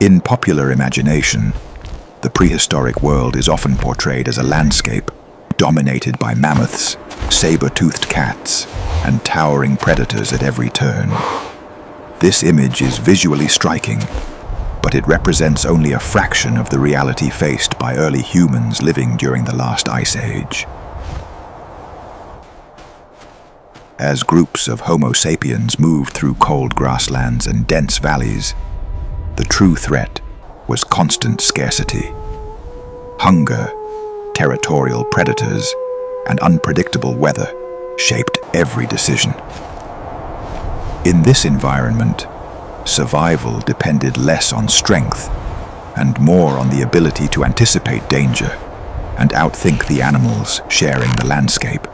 In popular imagination, the prehistoric world is often portrayed as a landscape dominated by mammoths, saber-toothed cats, and towering predators at every turn. This image is visually striking, but it represents only a fraction of the reality faced by early humans living during the last ice age. As groups of Homo sapiens moved through cold grasslands and dense valleys, the true threat was constant scarcity. Hunger, territorial predators, and unpredictable weather shaped every decision. In this environment, survival depended less on strength and more on the ability to anticipate danger and outthink the animals sharing the landscape.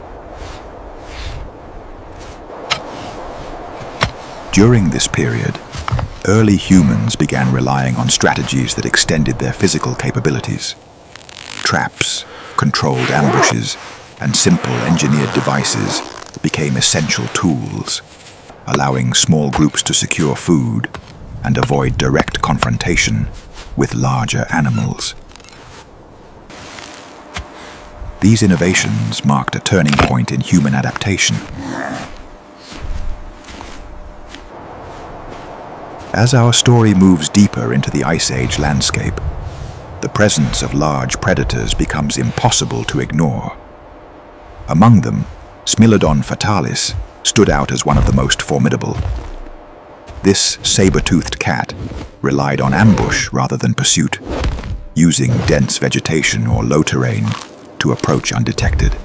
During this period, early humans began relying on strategies that extended their physical capabilities. Traps, controlled ambushes, and simple engineered devices became essential tools, allowing small groups to secure food and avoid direct confrontation with larger animals. These innovations marked a turning point in human adaptation. As our story moves deeper into the Ice Age landscape, the presence of large predators becomes impossible to ignore. Among them, Smilodon fatalis stood out as one of the most formidable. This saber-toothed cat relied on ambush rather than pursuit, using dense vegetation or low terrain to approach undetected.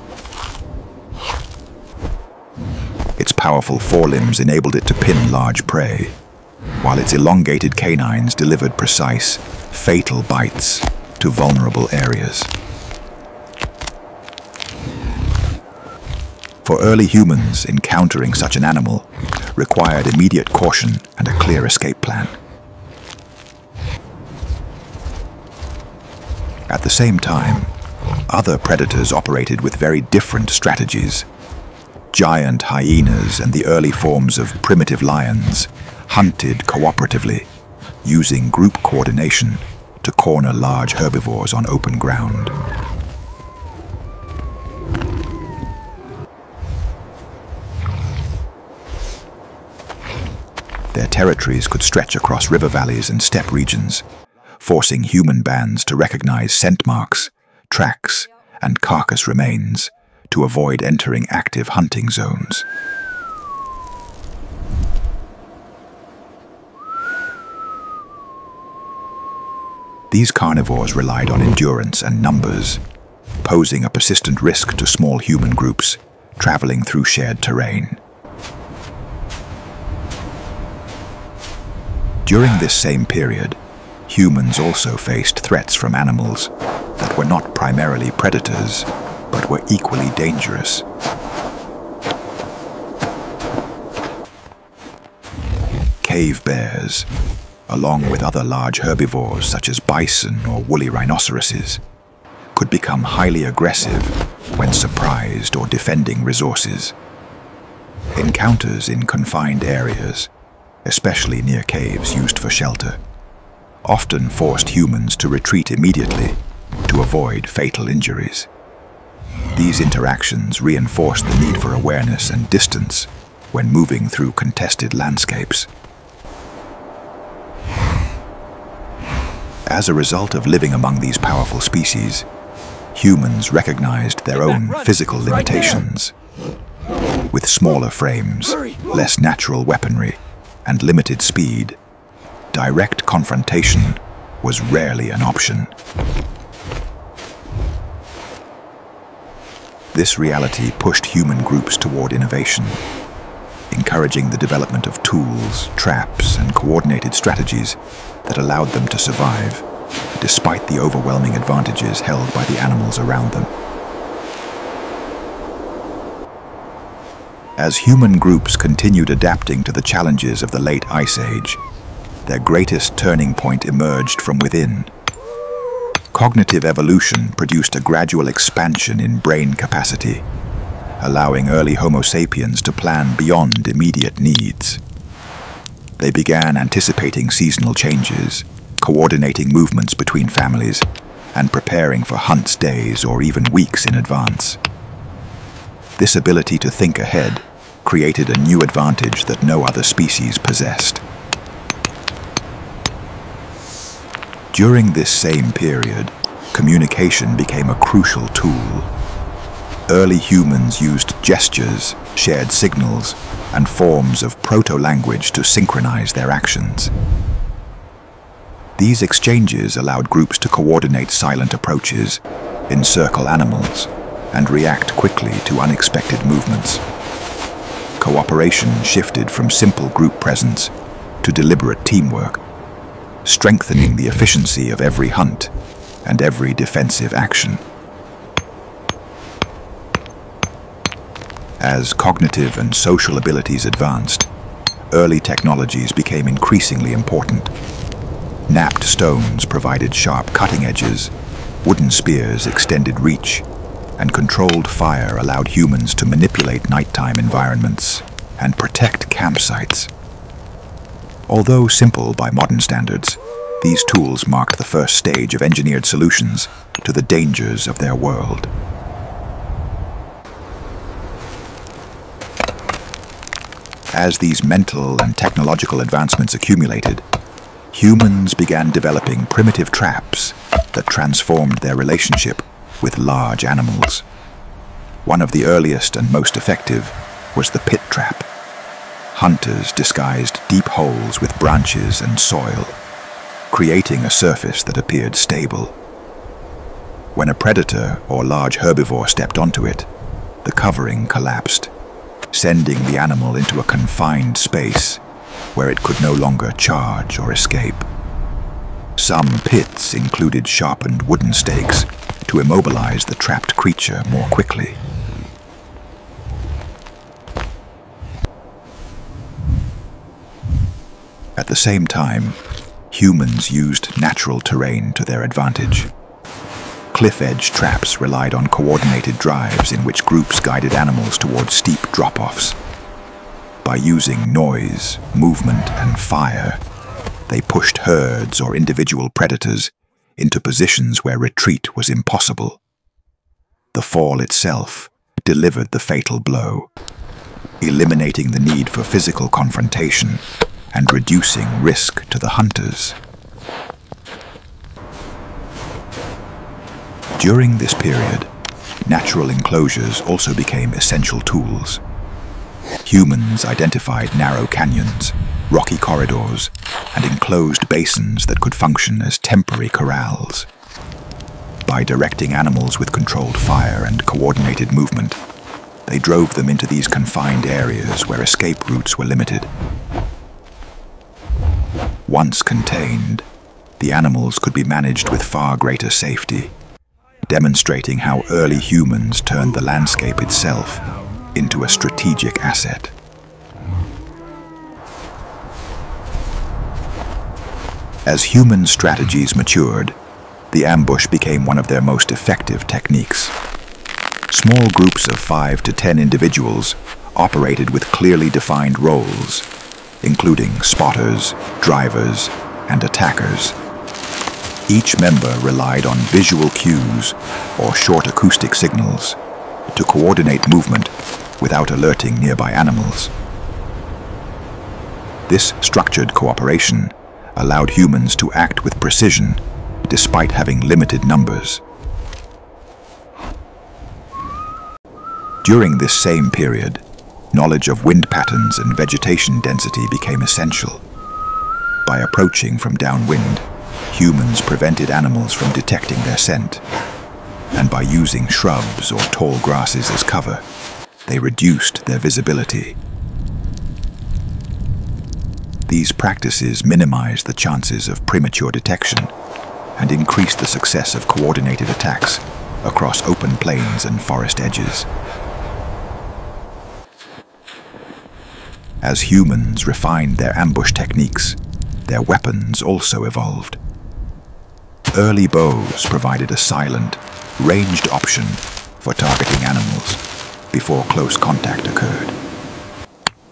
Its powerful forelimbs enabled it to pin large prey, while its elongated canines delivered precise, fatal bites to vulnerable areas. For early humans, encountering such an animal required immediate caution and a clear escape plan. At the same time, other predators operated with very different strategies. Giant hyenas and the early forms of primitive lions hunted cooperatively, using group coordination to corner large herbivores on open ground. Their territories could stretch across river valleys and steppe regions, forcing human bands to recognize scent marks, tracks, and carcass remains to avoid entering active hunting zones. These carnivores relied on endurance and numbers, posing a persistent risk to small human groups traveling through shared terrain. During this same period, humans also faced threats from animals that were not primarily predators, but were equally dangerous. Cave bears, along with other large herbivores such as bison or woolly rhinoceroses, could become highly aggressive when surprised or defending resources. Encounters in confined areas, especially near caves used for shelter, often forced humans to retreat immediately to avoid fatal injuries. These interactions reinforced the need for awareness and distance when moving through contested landscapes. As a result of living among these powerful species, humans recognized their own physical limitations. With smaller frames, less natural weaponry, and limited speed, direct confrontation was rarely an option. This reality pushed human groups toward innovation, encouraging the development of tools, traps, and coordinated strategies that allowed them to survive, despite the overwhelming advantages held by the animals around them. As human groups continued adapting to the challenges of the late Ice Age, their greatest turning point emerged from within. Cognitive evolution produced a gradual expansion in brain capacity, allowing early Homo sapiens to plan beyond immediate needs. They began anticipating seasonal changes, coordinating movements between families, and preparing for hunts days or even weeks in advance. This ability to think ahead created a new advantage that no other species possessed. During this same period, communication became a crucial tool. Early humans used gestures, shared signals, and forms of proto-language to synchronize their actions. These exchanges allowed groups to coordinate silent approaches, encircle animals, and react quickly to unexpected movements. Cooperation shifted from simple group presence to deliberate teamwork, strengthening the efficiency of every hunt and every defensive action. As cognitive and social abilities advanced, early technologies became increasingly important. Knapped stones provided sharp cutting edges, wooden spears extended reach, and controlled fire allowed humans to manipulate nighttime environments and protect campsites. Although simple by modern standards, these tools marked the first stage of engineered solutions to the dangers of their world. As these mental and technological advancements accumulated, humans began developing primitive traps that transformed their relationship with large animals. One of the earliest and most effective was the pit trap. Hunters disguised deep holes with branches and soil, creating a surface that appeared stable. When a predator or large herbivore stepped onto it, the covering collapsed, sending the animal into a confined space where it could no longer charge or escape. Some pits included sharpened wooden stakes to immobilize the trapped creature more quickly. At the same time, humans used natural terrain to their advantage. Cliff-edge traps relied on coordinated drives in which groups guided animals towards steep drop-offs. By using noise, movement, and fire, they pushed herds or individual predators into positions where retreat was impossible. The fall itself delivered the fatal blow, eliminating the need for physical confrontation and reducing risk to the hunters. During this period, natural enclosures also became essential tools. Humans identified narrow canyons, rocky corridors, and enclosed basins that could function as temporary corrals. By directing animals with controlled fire and coordinated movement, they drove them into these confined areas where escape routes were limited. Once contained, the animals could be managed with far greater safety, demonstrating how early humans turned the landscape itself into a strategic asset. As human strategies matured, the ambush became one of their most effective techniques. Small groups of 5 to 10 individuals operated with clearly defined roles, including spotters, drivers, and attackers. Each member relied on visual cues or short acoustic signals to coordinate movement without alerting nearby animals. This structured cooperation allowed humans to act with precision despite having limited numbers. During this same period, knowledge of wind patterns and vegetation density became essential. By approaching from downwind, humans prevented animals from detecting their scent, and by using shrubs or tall grasses as cover, they reduced their visibility. These practices minimized the chances of premature detection and increased the success of coordinated attacks across open plains and forest edges. As humans refined their ambush techniques, their weapons also evolved. Early bows provided a silent, ranged option for targeting animals before close contact occurred.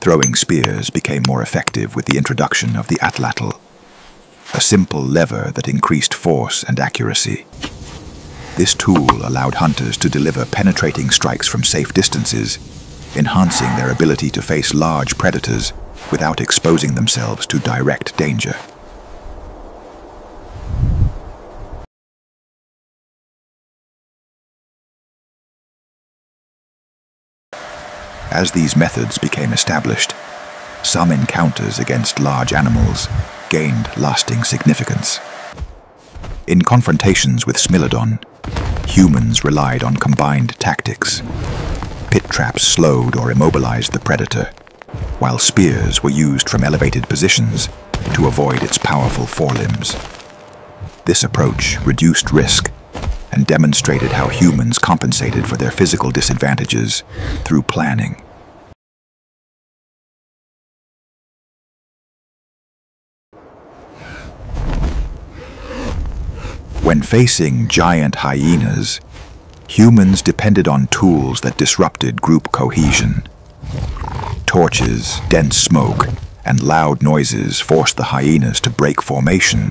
Throwing spears became more effective with the introduction of the atlatl, a simple lever that increased force and accuracy. This tool allowed hunters to deliver penetrating strikes from safe distances, enhancing their ability to face large predators without exposing themselves to direct danger. As these methods became established, some encounters against large animals gained lasting significance. In confrontations with Smilodon, humans relied on combined tactics. Pit traps slowed or immobilized the predator, while spears were used from elevated positions to avoid its powerful forelimbs. This approach reduced risk and demonstrated how humans compensated for their physical disadvantages through planning. When facing giant hyenas, humans depended on tools that disrupted group cohesion. Torches, dense smoke, and loud noises forced the hyenas to break formation,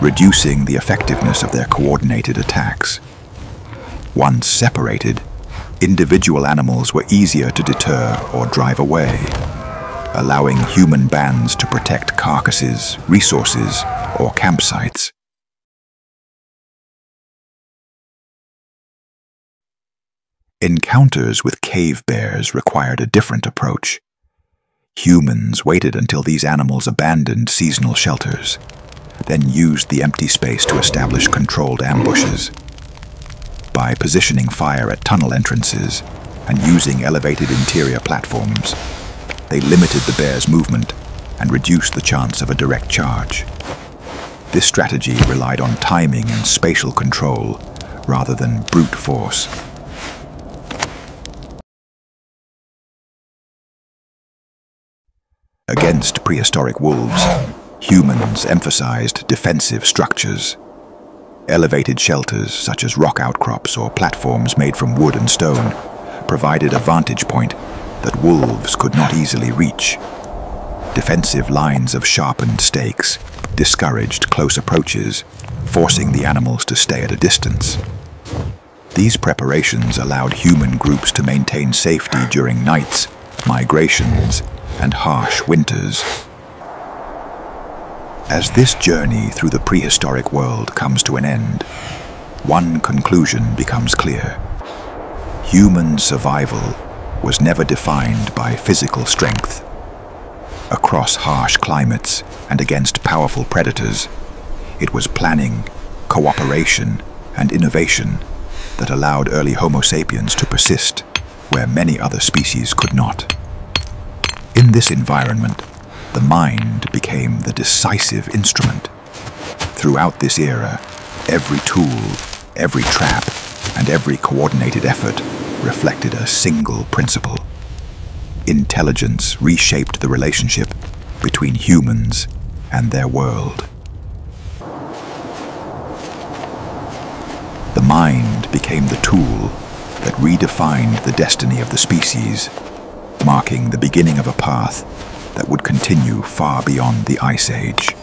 reducing the effectiveness of their coordinated attacks. Once separated, individual animals were easier to deter or drive away, allowing human bands to protect carcasses, resources, or campsites. Encounters with cave bears required a different approach. Humans waited until these animals abandoned seasonal shelters, then used the empty space to establish controlled ambushes. By positioning fire at tunnel entrances and using elevated interior platforms, they limited the bear's movement and reduced the chance of a direct charge. This strategy relied on timing and spatial control rather than brute force. Against prehistoric wolves, humans emphasized defensive structures. Elevated shelters, such as rock outcrops or platforms made from wood and stone, provided a vantage point that wolves could not easily reach. Defensive lines of sharpened stakes discouraged close approaches, forcing the animals to stay at a distance. These preparations allowed human groups to maintain safety during nights, migrations, and harsh winters. As this journey through the prehistoric world comes to an end, one conclusion becomes clear. Human survival was never defined by physical strength. Across harsh climates and against powerful predators, it was planning, cooperation, and innovation that allowed early Homo sapiens to persist where many other species could not. In this environment, the mind became the decisive instrument. Throughout this era, every tool, every trap, and every coordinated effort reflected a single principle. Intelligence reshaped the relationship between humans and their world. The mind became the tool that redefined the destiny of the species, marking the beginning of a path that would continue far beyond the Ice Age.